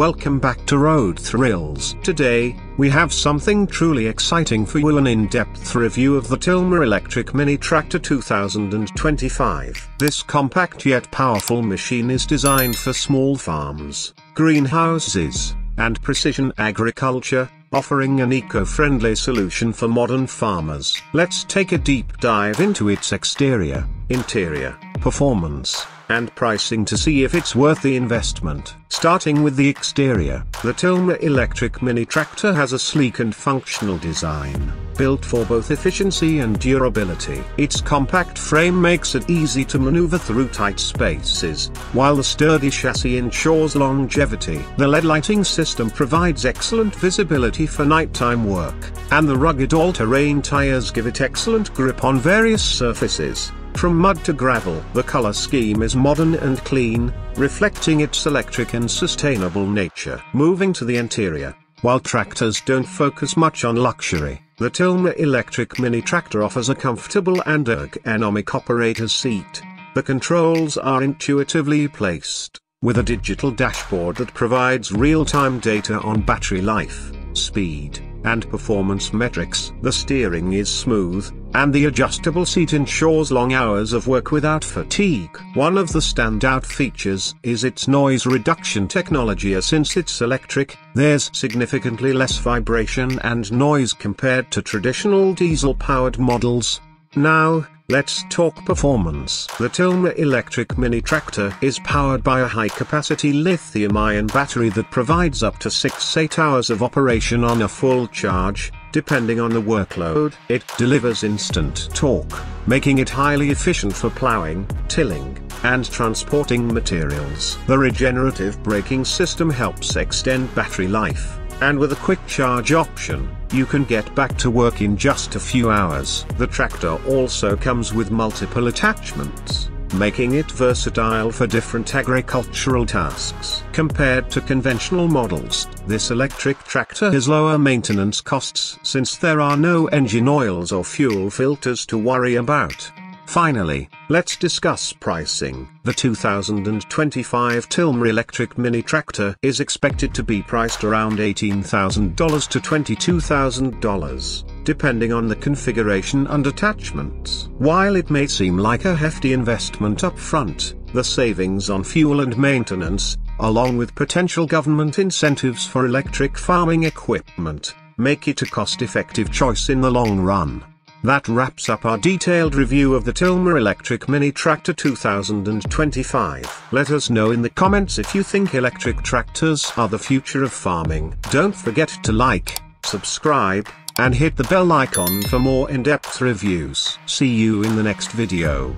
Welcome back to Road Thrills. Today, we have something truly exciting for you, an in-depth review of the Tilmor Electric Mini Tractor 2025. This compact yet powerful machine is designed for small farms, greenhouses, and precision agriculture, offering an eco-friendly solution for modern farmers. Let's take a deep dive into its exterior, interior, performance, and pricing to see if it's worth the investment. Starting with the exterior, the Tilmor Electric Mini Tractor has a sleek and functional design, built for both efficiency and durability. Its compact frame makes it easy to maneuver through tight spaces, while the sturdy chassis ensures longevity. The LED lighting system provides excellent visibility for nighttime work, and the rugged all-terrain tires give it excellent grip on various surfaces, from mud to gravel. The color scheme is modern and clean, reflecting its electric and sustainable nature. Moving to the interior, while tractors don't focus much on luxury, the Tilmor Electric Mini Tractor offers a comfortable and ergonomic operator's seat. The controls are intuitively placed, with a digital dashboard that provides real-time data on battery life, speed, and performance metrics. The steering is smooth, and the adjustable seat ensures long hours of work without fatigue. One of the standout features is its noise reduction technology. Since it's electric, there's significantly less vibration and noise compared to traditional diesel-powered models. Now, let's talk performance. The Tilmor Electric Mini Tractor is powered by a high-capacity lithium-ion battery that provides up to 6-8 hours of operation on a full charge, depending on the workload. It delivers instant torque, making it highly efficient for plowing, tilling, and transporting materials. The regenerative braking system helps extend battery life, and with a quick charge option, you can get back to work in just a few hours. The tractor also comes with multiple attachments, making it versatile for different agricultural tasks. Compared to conventional models, this electric tractor has lower maintenance costs since there are no engine oils or fuel filters to worry about. Finally, let's discuss pricing. The 2025 Tilmor Electric Mini Tractor is expected to be priced around $18,000 to $22,000, depending on the configuration and attachments. While it may seem like a hefty investment up front, the savings on fuel and maintenance, along with potential government incentives for electric farming equipment, make it a cost-effective choice in the long run. That wraps up our detailed review of the Tilmor Electric Mini Tractor 2025. Let us know in the comments if you think electric tractors are the future of farming. Don't forget to like, subscribe, and hit the bell icon for more in-depth reviews. See you in the next video.